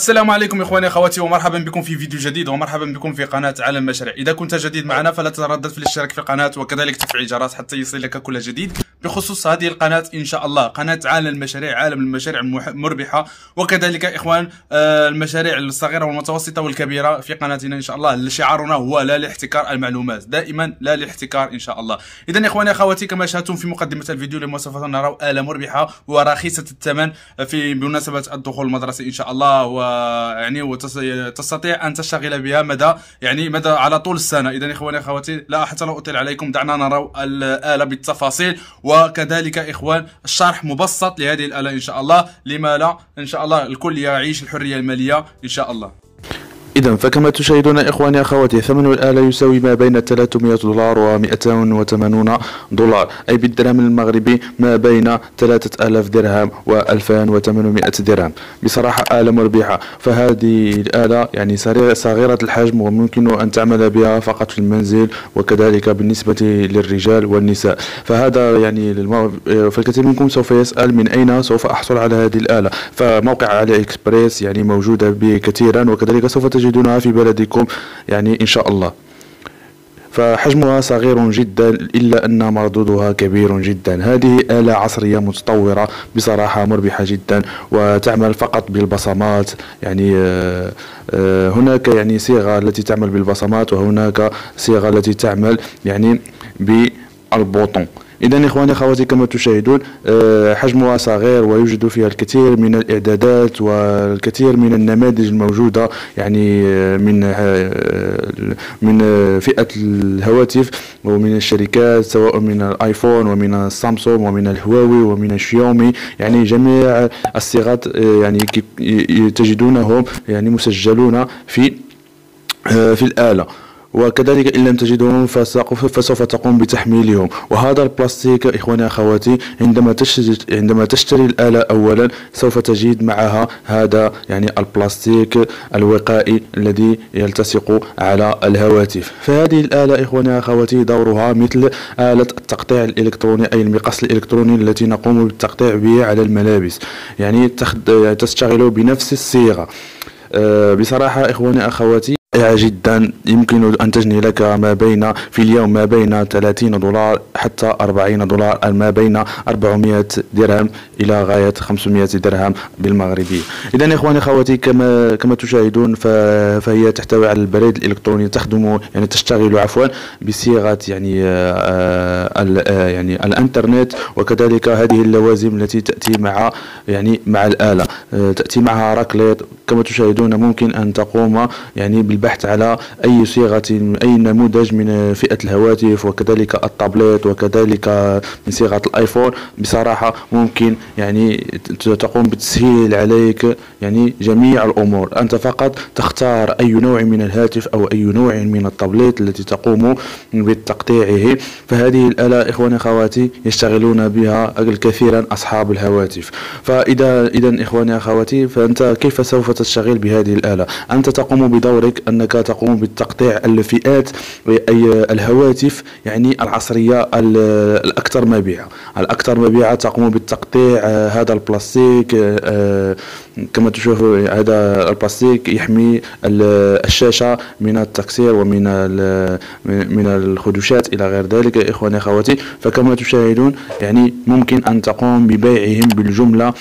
السلام عليكم اخواني اخواتي ومرحبا بكم في فيديو جديد ومرحبا بكم في قناه عالم المشاريع. اذا كنت جديد معنا فلا تتردد في الاشتراك في القناه وكذلك تفعيل الجرس حتى يصلك كل جديد بخصوص هذه القناه ان شاء الله، قناه عالم المشاريع، عالم المشاريع المربحه وكذلك اخوان المشاريع الصغيره والمتوسطه والكبيره في قناتنا ان شاء الله. شعارنا هو لا لاحتكار المعلومات، دائما لا لاحتكار ان شاء الله. اذا اخواني اخواتي كما شاهدتم في مقدمه الفيديو لما سوف نرى آلة مربحه ورخيصه الثمن في بمناسبه الدخول المدرسي ان شاء الله، ويعني وتستطيع ان تشتغل بها مدى على طول السنه. اذا اخواني اخواتي لا حتى لا اطيل عليكم، دعنا نرى الآلة بالتفاصيل وكذلك اخوان الشرح مبسط لهذه الآلة ان شاء الله، لما لا ان شاء الله الكل يعيش الحريه الماليه ان شاء الله. إذا فكما تشاهدون إخواني أخواتي ثمن الآلة يساوي ما بين 300 دولار و 280 دولار، أي بالدرهم المغربي ما بين 3000 درهم و 2800 درهم. بصراحة آلة مربحة، فهذه الآلة يعني صغيرة الحجم وممكن أن تعمل بها فقط في المنزل وكذلك بالنسبة للرجال والنساء. فهذا يعني فالكثير منكم سوف يسأل من أين سوف أحصل على هذه الآلة، فموقع علي إكسبريس يعني موجودة به كثيرا وكذلك سوف تجدونها في بلدكم يعني إن شاء الله. فحجمها صغير جدا إلا أن مردودها كبير جدا. هذه آلة عصرية متطورة بصراحة مربحة جدا وتعمل فقط بالبصمات، يعني هناك يعني صيغة التي تعمل بالبصمات وهناك صيغة التي تعمل يعني بالبوطون. إذا إخواني أخواتي كما تشاهدون حجمها صغير ويوجد فيها الكثير من الإعدادات والكثير من النماذج الموجودة يعني من فئة الهواتف ومن الشركات، سواء من الآيفون ومن السامسونج ومن الهواوي ومن الشيومي، يعني جميع الصيغات يعني تجدونهم يعني مسجلون في الآلة. وكذلك إن لم تجدهم فسوف تقوم بتحميلهم. وهذا البلاستيك إخواني أخواتي عندما تشتري الآلة أولا سوف تجد معها هذا يعني البلاستيك الوقائي الذي يلتصق على الهواتف. فهذه الآلة إخواني أخواتي دورها مثل آلة التقطيع الإلكتروني أي المقص الإلكتروني التي نقوم بالتقطيع به على الملابس، يعني تشتغل بنفس الصيغة. بصراحة إخواني أخواتي جدا، يمكن أن تجني لك في اليوم ما بين 30 دولار حتى 40 دولار، ما بين 400 درهم إلى غاية 500 درهم بالمغربي. إذا إخواني أخواتي كما تشاهدون فهي تحتوي على البريد الإلكتروني، تشتغل عفوا بصيغة يعني الإنترنت، وكذلك هذه اللوازم التي تأتي مع الآلة، تأتي معها ركليت كما تشاهدون. ممكن أن تقوم يعني بالبحث على أي صيغة، أي نموذج من فئة الهواتف وكذلك التابلت وكذلك من صيغة الآيفون. بصراحة ممكن يعني تقوم بتسهيل عليك يعني جميع الأمور، أنت فقط تختار أي نوع من الهاتف أو أي نوع من التابلت التي تقوم بتقطيعه. فهذه الآلة إخواني أخواتي يشتغلون بها كثيرا أصحاب الهواتف. إذا إخواني أخواتي فأنت كيف سوف تشتغل بهذه الآلة؟ أنت تقوم بدورك أنك تقوم بالتقطيع الفئات أي الهواتف يعني العصرية الأكثر مبيعا. تقوم بالتقطيع هذا البلاستيك كما تشوفوا، هذا البلاستيك يحمي الشاشة من التكسير ومن الخدوشات إلى غير ذلك إخواني أخواتي. فكما تشاهدون يعني ممكن أن تقوم ببيعهم بالجملة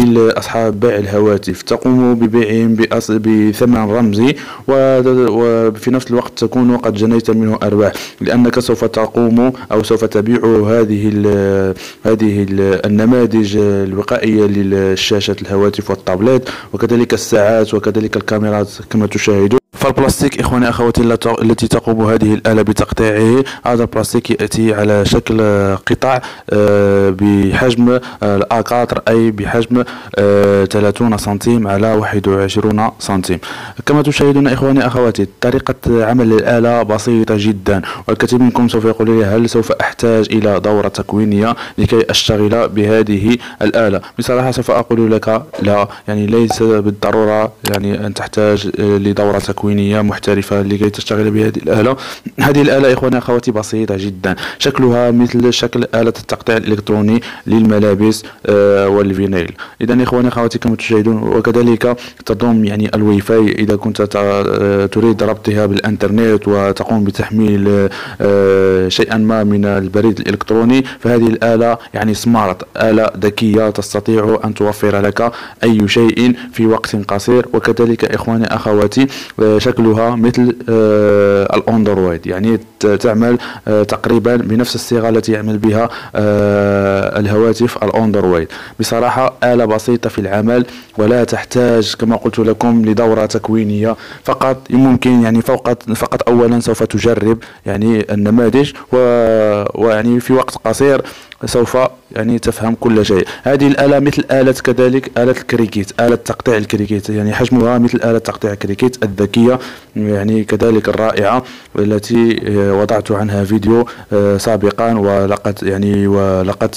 لأصحاب بيع الهواتف، تقوم ببيعهم بثمن رمزي وفي نفس الوقت تكون قد جنيت منه أرباح، لأنك سوف تقوم أو سوف تبيع هذه النماذج الوقائية للشاشة الهواتف والطابلات وكذلك الساعات وكذلك الكاميرات كما تشاهدون. فالبلاستيك إخواني أخواتي التي تقوم هذه الآلة بتقطيعه، هذا البلاستيك يأتي على شكل قطع بحجم الأقاطر أي بحجم 30 سنتيم على 21 سنتيم. كما تشاهدون إخواني أخواتي طريقة عمل الآلة بسيطة جدا، والكثير منكم سوف يقول لي هل سوف أحتاج إلى دورة تكوينية لكي أشتغل بهذه الآلة؟ بصراحة سوف أقول لك لا، يعني ليس بالضرورة يعني أن تحتاج لدورة تكوينية تكوينية محترفة لكي تشتغل بهذه الآلة. هذه الآلة إخواني أخواتي بسيطة جدا، شكلها مثل شكل آلة التقطيع الإلكتروني للملابس والفينيل. إذا إخواني أخواتي كما تشاهدون، وكذلك تضم يعني الواي فاي إذا كنت تريد ربطها بالإنترنت وتقوم بتحميل شيئا ما من البريد الإلكتروني، فهذه الآلة يعني سمارت، آلة ذكية تستطيع أن توفر لك أي شيء في وقت قصير. وكذلك إخواني أخواتي شكلها مثل الأندرويد، يعني تعمل تقريبا بنفس الصيغة التي يعمل بها الهواتف الأندرويد. بصراحة آلة بسيطة في العمل ولا تحتاج كما قلت لكم لدورة تكوينية، فقط يمكن يعني فقط أولا سوف تجرب يعني النماذج ويعني في وقت قصير سوف يعني تفهم كل شيء. هذه الآلة مثل آلة كذلك آلة الكريكيت، آلة تقطيع الكريكيت، يعني حجمها مثل آلة تقطيع الكريكيت الذكية يعني كذلك الرائعة، التي وضعت عنها فيديو سابقا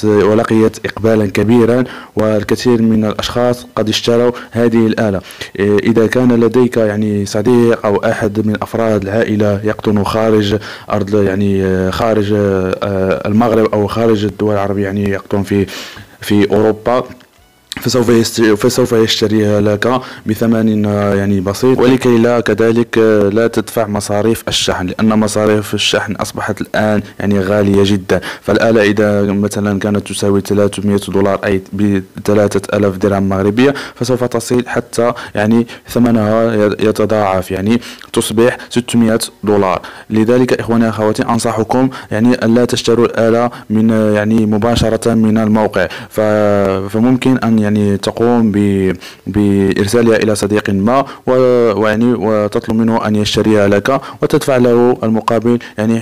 ولقيت إقبالا كبيرا، والكثير من الأشخاص قد اشتروا هذه الآلة. إذا كان لديك يعني صديق أو أحد من أفراد العائلة يقطن خارج أرض يعني خارج المغرب أو خارج الدول العربية، يعني يقطن في أوروبا، فسوف يشتريها لك بثمن يعني بسيط، ولكي لا كذلك لا تدفع مصاريف الشحن، لأن مصاريف الشحن أصبحت الآن يعني غالية جدا. فالآلة إذا مثلا كانت تساوي 300 دولار أي ب 3000 درهم مغربية، فسوف تصل حتى يعني ثمنها يتضاعف، يعني تصبح 600 دولار. لذلك إخواني أخواتي أنصحكم يعني ألا تشتروا الآلة من يعني مباشرة من الموقع، فممكن أن يعني تقوم بإرسالها إلى صديق ما ويعني وتطلب منه أن يشتريها لك، وتدفع له المقابل يعني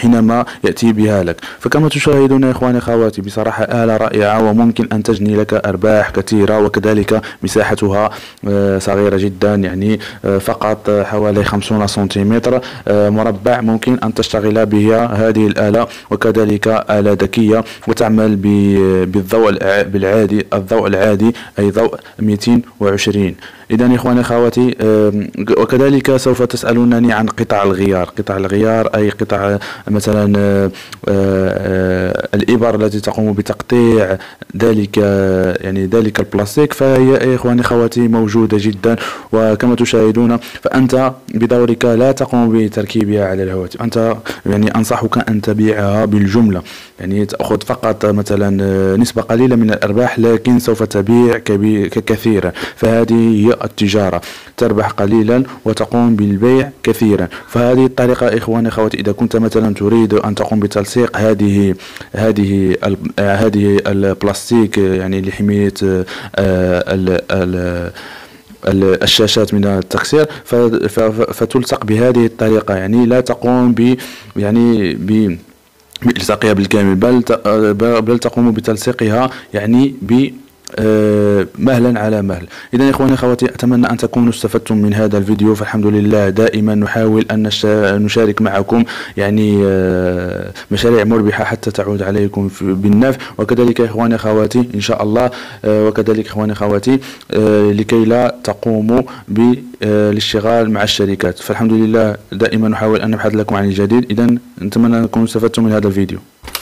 حينما يأتي بها لك. فكما تشاهدون يا إخواني أخواتي، بصراحة آلة رائعة وممكن أن تجني لك أرباح كثيرة، وكذلك مساحتها صغيرة جدا، يعني فقط حوالي 50 سنتيمتر مربع ممكن أن تشتغل بها هذه الآلة. وكذلك آلة ذكية وتعمل بالضوء العادي أي ضوء 220. إذا إخواني أخواتي، وكذلك سوف تسألونني عن قطع الغيار. قطع الغيار أي قطع مثلا الإبر التي تقوم بتقطيع ذلك البلاستيك، فهي إخواني أخواتي موجودة جدا. وكما تشاهدون فأنت بدورك لا تقوم بتركيبها على الهواتف، أنت يعني أنصحك أن تبيعها بالجملة، يعني تأخذ فقط مثلا نسبة قليلة من الأرباح، لكن سوف تبيع كثيرا. فهذه هي التجارة، تربح قليلا وتقوم بالبيع كثيرا. فهذه الطريقة إخواني أخواتي، إذا كنت مثلا تريد أن تقوم بتلصيق هذه البلاستيك يعني لحماية الشاشات من التكسير، فتلصق بهذه الطريقة، يعني لا تقوم بإلصاقها بالكامل، بل تقوم بتلصيقها يعني مهلا على مهل. إذا إخواني أخواتي، أتمنى أن تكونوا استفدتم من هذا الفيديو، فالحمد لله دائما نحاول أن نشارك معكم يعني مشاريع مربحة حتى تعود عليكم بالنفع. وكذلك إخواني أخواتي إن شاء الله، وكذلك إخواني أخواتي لكي لا تقوموا بالاشتغال مع الشركات، فالحمد لله دائما نحاول أن نبحث لكم عن الجديد. إذا نتمنى أن تكونوا استفدتم من هذا الفيديو.